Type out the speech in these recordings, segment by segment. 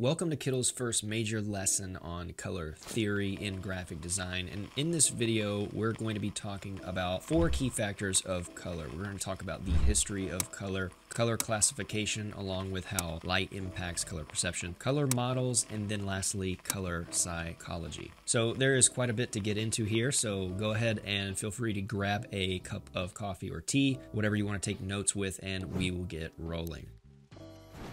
Welcome to Kittl's first major lesson on color theory in graphic design, and in this video we're going to be talking about four key factors of color. We're going to talk about the history of color, color classification along with how light impacts color perception, color models, and then lastly color psychology. So there is quite a bit to get into here, so go ahead and feel free to grab a cup of coffee or tea, whatever you want to take notes with, and we will get rolling.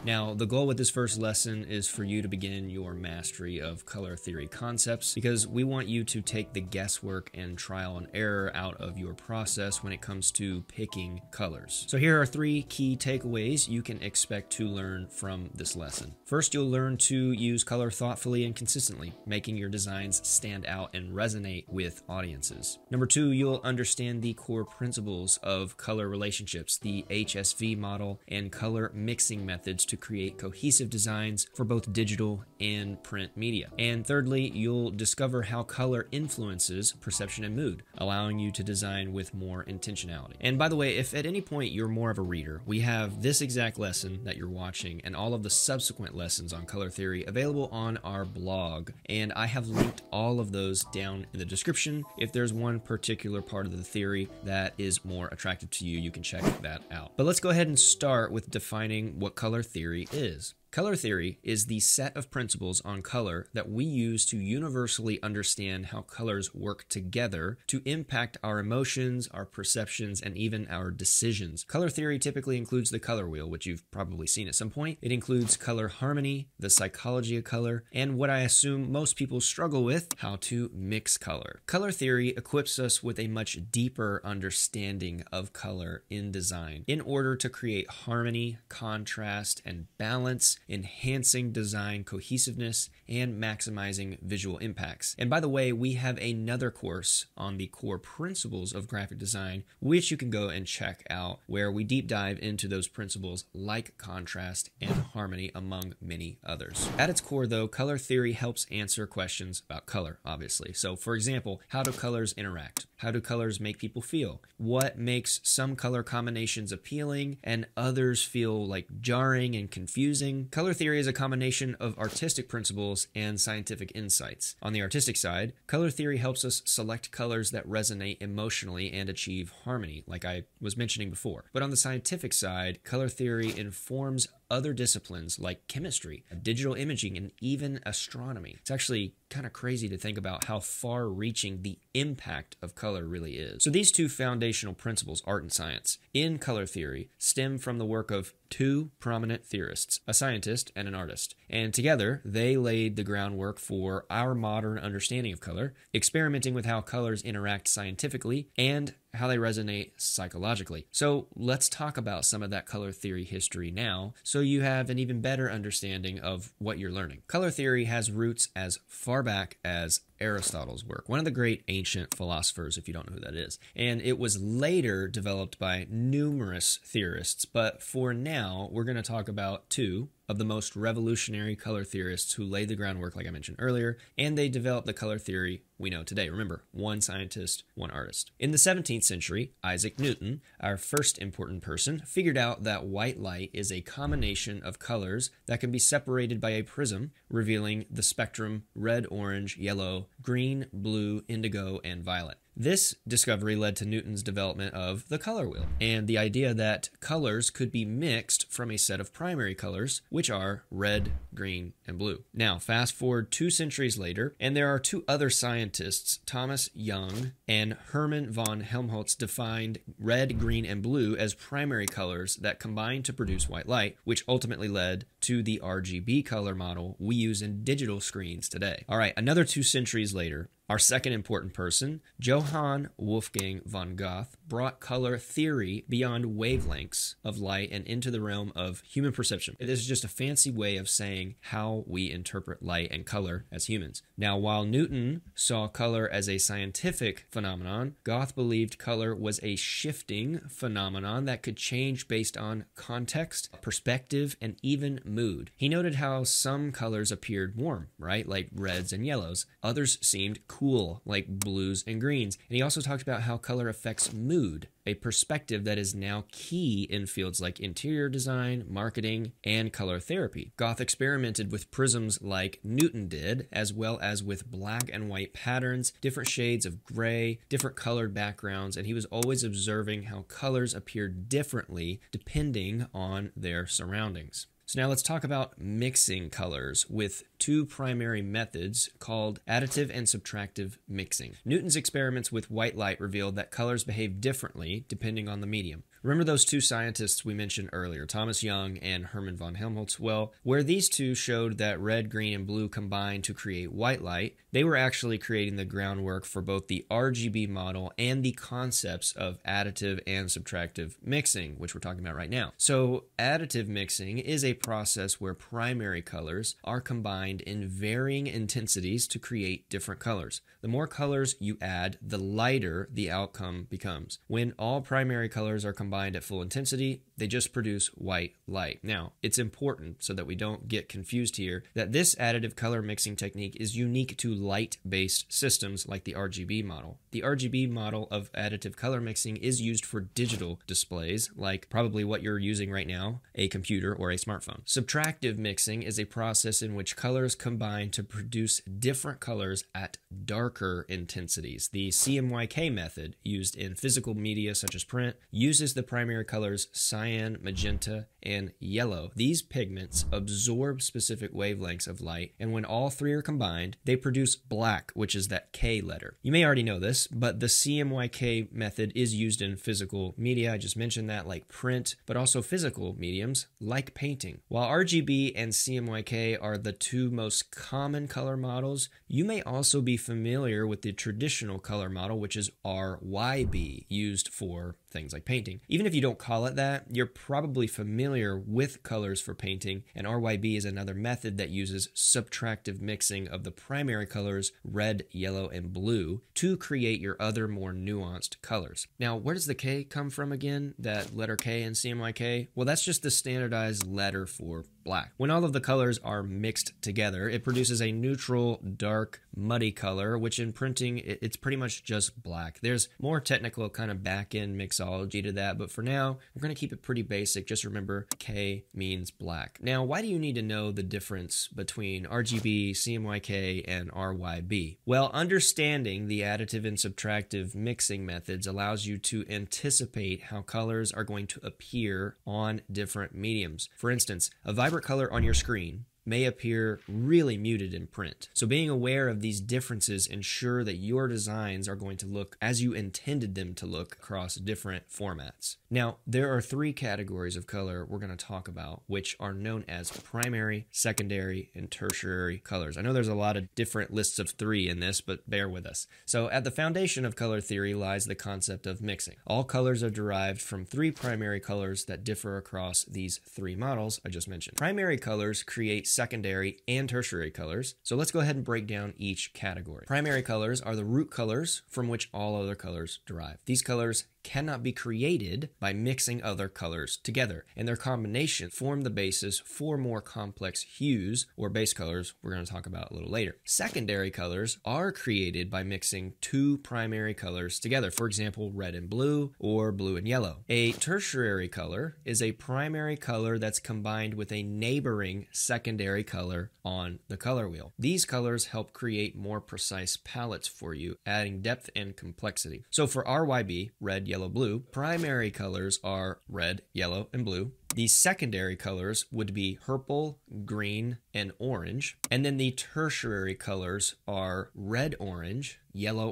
Now, the goal with this first lesson is for you to begin your mastery of color theory concepts, because we want you to take the guesswork and trial and error out of your process when it comes to picking colors. So here are three key takeaways you can expect to learn from this lesson. First, you'll learn to use color thoughtfully and consistently, making your designs stand out and resonate with audiences. Number two, you'll understand the core principles of color relationships, the HSV model, and color mixing methods to create cohesive designs for both digital and print media. And thirdly, you'll discover how color influences perception and mood, allowing you to design with more intentionality. And by the way, if at any point you're more of a reader, we have this exact lesson that you're watching and all of the subsequent lessons on color theory available on our blog. And I have linked all of those down in the description. If there's one particular part of the theory that is more attractive to you, you can check that out. But let's go ahead and start with defining what color theory is. Color theory is the set of principles on color that we use to universally understand how colors work together to impact our emotions, our perceptions, and even our decisions. Color theory typically includes the color wheel, which you've probably seen at some point. It includes color harmony, the psychology of color, and what I assume most people struggle with, how to mix color. Color theory equips us with a much deeper understanding of color in design in order to create harmony, contrast, and balance, enhancing design cohesiveness, and maximizing visual impacts. And by the way, we have another course on the core principles of graphic design, which you can go and check out, where we deep dive into those principles like contrast and harmony, among many others. At its core though, color theory helps answer questions about color, obviously. So for example, how do colors interact? How do colors make people feel? What makes some color combinations appealing and others feel like jarring and confusing? Color theory is a combination of artistic principles and scientific insights. On the artistic side, color theory helps us select colors that resonate emotionally and achieve harmony, like I was mentioning before. But on the scientific side, color theory informs other disciplines like chemistry, digital imaging, and even astronomy. It's actually kind of crazy to think about how far-reaching the impact of color really is. So these two foundational principles, art and science, in color theory stem from the work of two prominent theorists, a scientist and an artist. And together, they laid the groundwork for our modern understanding of color, experimenting with how colors interact scientifically and how they resonate psychologically. So let's talk about some of that color theory history now, so you have an even better understanding of what you're learning. Color theory has roots as far back as Aristotle's work, one of the great ancient philosophers, if you don't know who that is. And it was later developed by numerous theorists, but for now, we're going to talk about two of the most revolutionary color theorists who laid the groundwork, like I mentioned earlier, and they developed the color theory we know today. Remember, one scientist, one artist. In the 17th century, Isaac Newton, our first important person, figured out that white light is a combination of colors that can be separated by a prism, revealing the spectrum red, orange, yellow, green, blue, indigo, and violet. This discovery led to Newton's development of the color wheel and the idea that colors could be mixed from a set of primary colors, which are red, green, and blue. Now, fast forward 2 centuries later, and there are two other scientists, Thomas Young and Hermann von Helmholtz, defined red, green, and blue as primary colors that combine to produce white light, which ultimately led to the RGB color model we use in digital screens today. All right, another 2 centuries later, our second important person, Johann Wolfgang von Goethe, brought color theory beyond wavelengths of light and into the realm of human perception. This is just a fancy way of saying how we interpret light and color as humans. Now, while Newton saw color as a scientific phenomenon, Goethe believed color was a shifting phenomenon that could change based on context, perspective, and even mood. He noted how some colors appeared warm, right? Like reds and yellows. Others seemed cool cool, like blues and greens. And he also talked about how color affects mood, a perspective that is now key in fields like interior design, marketing, and color therapy. Goethe experimented with prisms like Newton did, as well as with black and white patterns, different shades of gray, different colored backgrounds, and he was always observing how colors appear differently depending on their surroundings. So now let's talk about mixing colors with two primary methods called additive and subtractive mixing. Newton's experiments with white light revealed that colors behave differently depending on the medium. Remember those two scientists we mentioned earlier, Thomas Young and Hermann von Helmholtz? Well, where these two showed that red, green, and blue combined to create white light, they were actually creating the groundwork for both the RGB model and the concepts of additive and subtractive mixing, which we're talking about right now. So additive mixing is a process where primary colors are combined in varying intensities to create different colors. The more colors you add, the lighter the outcome becomes. When all primary colors are combined at full intensity, they just produce white light. Now, it's important, so that we don't get confused here, that this additive color mixing technique is unique to light-based systems like the RGB model. The RGB model of additive color mixing is used for digital displays, like probably what you're using right now, a computer or a smartphone. Subtractive mixing is a process in which colors combine to produce different colors at darker intensities. The CMYK method, used in physical media such as print, uses the primary colors cyan, magenta, and yellow. These pigments absorb specific wavelengths of light, and when all three are combined, they produce black, which is that K letter. You may already know this, but the CMYK method is used in physical media. I just mentioned that, like print, but also physical mediums like painting. While RGB and CMYK are the two most common color models, you may also be familiar with the traditional color model, which is RYB, used for things like painting. Even if you don't call it that, you're probably familiar with colors for painting, and RYB is another method that uses subtractive mixing of the primary colors red, yellow, and blue to create your other more nuanced colors. Now, where does the K come from again, that letter K in CMYK? Well, that's just the standardized letter for black. When all of the colors are mixed together, it produces a neutral, dark, muddy color, which in printing, it's pretty much just black. There's more technical kind of back-end mixology to that, but for now, we're going to keep it pretty basic. Just remember, K means black. Now, why do you need to know the difference between RGB, CMYK, and RYB? Well, understanding the additive and subtractive mixing methods allows you to anticipate how colors are going to appear on different mediums. For instance, a vibrant color on your screen may appear really muted in print. So being aware of these differences ensure that your designs are going to look as you intended them to look across different formats. Now, there are three categories of color we're going to talk about, which are known as primary, secondary, and tertiary colors. I know there's a lot of different lists of three in this, but bear with us. So at the foundation of color theory lies the concept of mixing. All colors are derived from three primary colors that differ across these three models I just mentioned. Primary colors create secondary and tertiary colors. So let's go ahead and break down each category. Primary colors are the root colors from which all other colors derive. These colors cannot be created by mixing other colors together, and their combination form the basis for more complex hues or base colors we're going to talk about a little later. Secondary colors are created by mixing two primary colors together, for example, red and blue or blue and yellow. A tertiary color is a primary color that's combined with a neighboring secondary color on the color wheel. These colors help create more precise palettes for you, adding depth and complexity. So for RYB, red, yellow, blue, primary colors are red, yellow, and blue. The secondary colors would be purple, green, and orange. And then the tertiary colors are red, orange, yellow,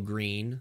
green,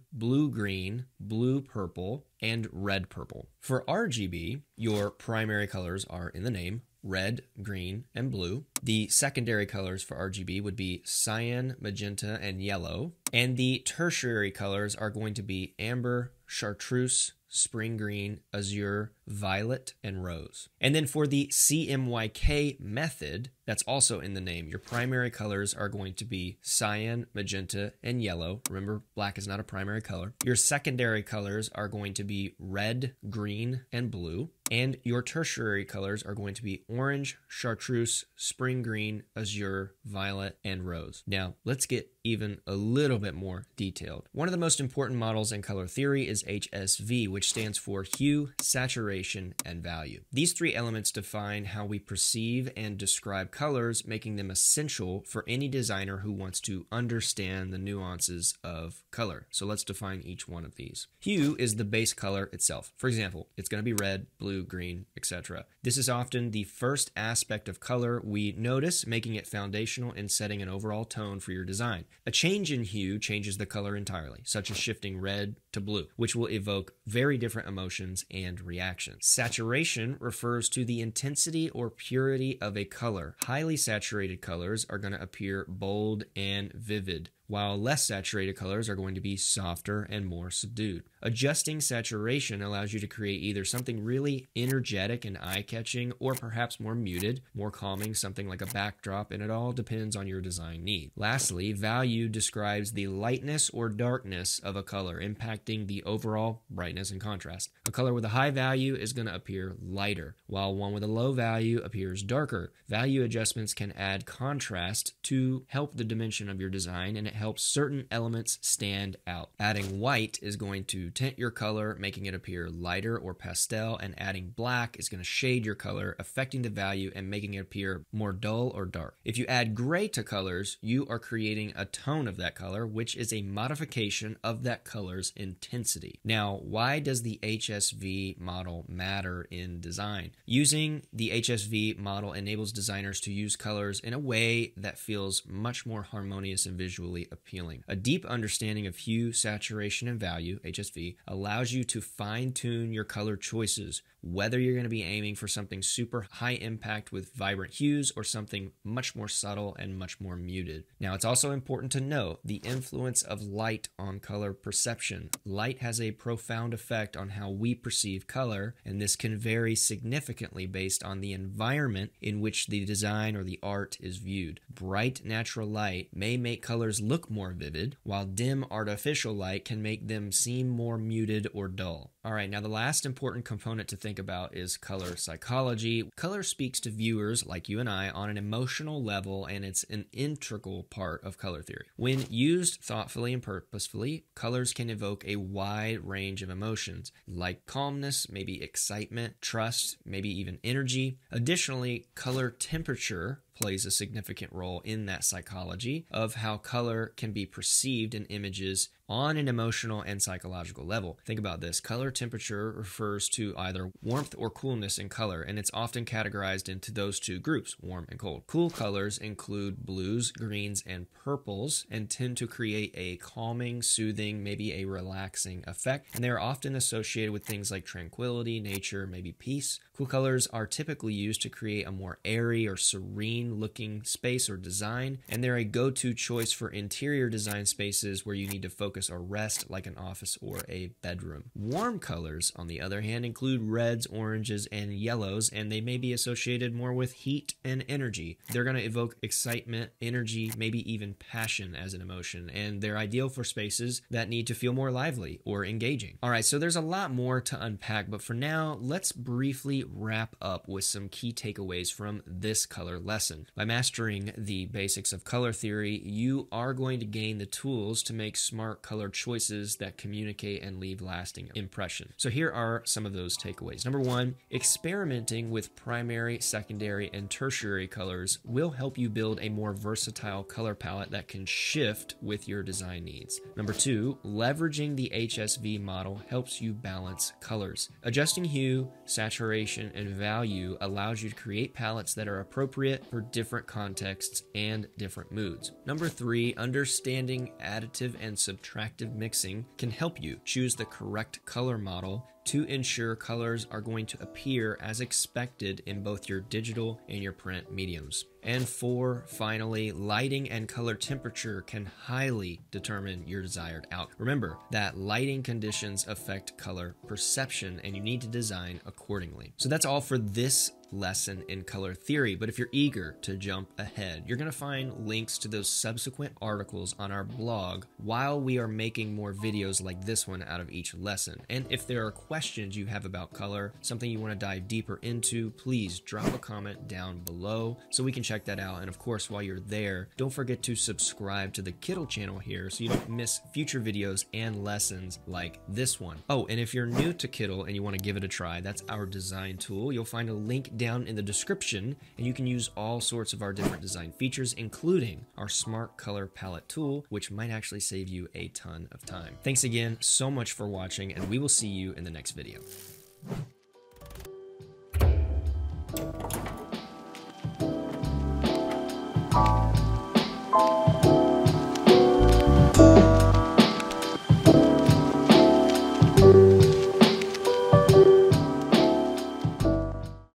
blue, purple, and red, purple. For RGB, your primary colors are in the name, red, green, and blue. The secondary colors for RGB would be cyan, magenta, and yellow. And the tertiary colors are going to be amber, chartreuse, spring green, azure, violet, and rose. And then for the CMYK method, that's also in the name. Your primary colors are going to be cyan, magenta, and yellow. Remember, black is not a primary color. Your secondary colors are going to be red, green, and blue. And your tertiary colors are going to be orange, chartreuse, spring green, azure, violet, and rose. Now, let's get even a little bit more detailed. One of the most important models in color theory is HSV, which stands for hue, saturation, and value. These three elements define how we perceive and describe colors, making them essential for any designer who wants to understand the nuances of color. So let's define each one of these. Hue is the base color itself. For example, it's going to be red, blue, green, etc. This is often the first aspect of color we notice, making it foundational in setting an overall tone for your design. A change in hue changes the color entirely, such as shifting red to blue, which will evoke very different emotions and reactions. Saturation refers to the intensity or purity of a color. Highly saturated colors are going to appear bold and vivid, while less saturated colors are going to be softer and more subdued. Adjusting saturation allows you to create either something really energetic and eye-catching, or perhaps more muted, more calming, something like a backdrop, and it all depends on your design need. Lastly, value describes the lightness or darkness of a color, impacting the overall brightness and contrast. A color with a high value is going to appear lighter, while one with a low value appears darker. Value adjustments can add contrast to help the dimension of your design, and it helps certain elements stand out. Adding white is going to tint your color, making it appear lighter or pastel, and adding black is going to shade your color, affecting the value and making it appear more dull or dark. If you add gray to colors, you are creating a tone of that color, which is a modification of that color's intensity. Now, why does the HSV model matter in design? Using the HSV model enables designers to use colors in a way that feels much more harmonious and visually appealing. A deep understanding of hue, saturation, and value, HSV, allows you to fine-tune your color choices, whether you're going to be aiming for something super high impact with vibrant hues or something much more subtle and much more muted. Now, it's also important to know the influence of light on color perception. Light has a profound effect on how we perceive color, and this can vary significantly based on the environment in which the design or the art is viewed. Bright natural light may make colors look more vivid, while dim artificial light can make them seem more muted or dull. All right, now the last important component to think about is color psychology. Color speaks to viewers like you and I on an emotional level, and it's an integral part of color theory. When used thoughtfully and purposefully, colors can evoke a wide range of emotions, like calmness, maybe excitement, trust, maybe even energy. Additionally, color temperature plays a significant role in that psychology of how color can be perceived in images on an emotional and psychological level. Think about this. Color temperature refers to either warmth or coolness in color, and it's often categorized into those two groups, warm and cold. Cool colors include blues, greens, and purples, and tend to create a calming, soothing, maybe a relaxing effect, and they're often associated with things like tranquility, nature, maybe peace. Cool colors are typically used to create a more airy or serene looking space or design, and they're a go-to choice for interior design spaces where you need to focus or rest, like an office or a bedroom. Warm colors, on the other hand, include reds, oranges, and yellows, and they may be associated more with heat and energy. They're going to evoke excitement, energy, maybe even passion as an emotion, and they're ideal for spaces that need to feel more lively or engaging. All right, so there's a lot more to unpack, but for now, let's briefly wrap up with some key takeaways from this color lesson. By mastering the basics of color theory, you are going to gain the tools to make smart color choices that communicate and leave lasting impression. So here are some of those takeaways. Number one, experimenting with primary, secondary, and tertiary colors will help you build a more versatile color palette that can shift with your design needs. Number two, leveraging the HSV model helps you balance colors. Adjusting hue, saturation, and value allows you to create palettes that are appropriate for different contexts and different moods. Number three, understanding additive and subtractive mixing can help you choose the correct color model to ensure colors are going to appear as expected in both your digital and your print mediums. And four, finally, lighting and color temperature can highly determine your desired outcome. Remember that lighting conditions affect color perception, and you need to design accordingly. So that's all for this lesson in color theory, but if you're eager to jump ahead, you're going to find links to those subsequent articles on our blog while we are making more videos like this one out of each lesson. And if there are questions questions you have about color, something you want to dive deeper into, please drop a comment down below so we can check that out. And of course, while you're there, don't forget to subscribe to the Kittl channel here so you don't miss future videos and lessons like this one. Oh, and if you're new to Kittl and you want to give it a try, that's our design tool. You'll find a link down in the description, and you can use all sorts of our different design features, including our smart color palette tool, which might actually save you a ton of time. Thanks again so much for watching, and we will see you in the next video.